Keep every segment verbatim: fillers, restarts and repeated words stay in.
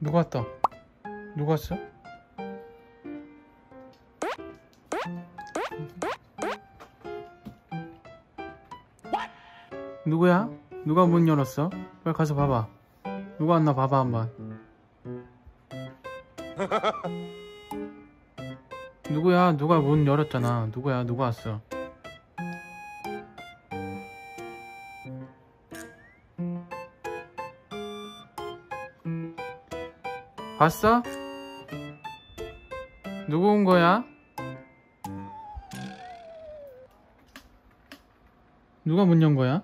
누가 왔다? 누가 왔어? 누구야? 누가 문 열었어? 빨리 가서 봐봐. 누가 왔나 봐봐 한번. 누구야? 누가 문 열었잖아. 누구야? 누가 왔어? 봤어? 누구 온 거야? 누가 문 연 거야?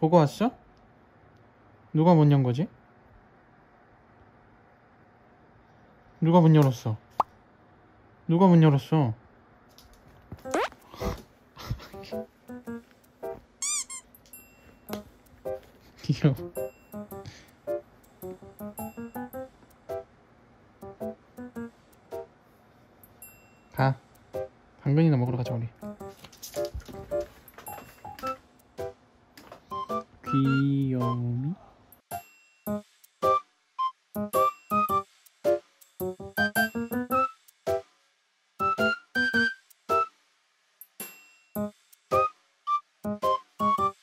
보고 왔어? 누가 문 연 거지? 누가 문 열었어? 누가 문 열었어? 귀여워. 가. 당근이나 먹으러 가자 우리. 귀여워.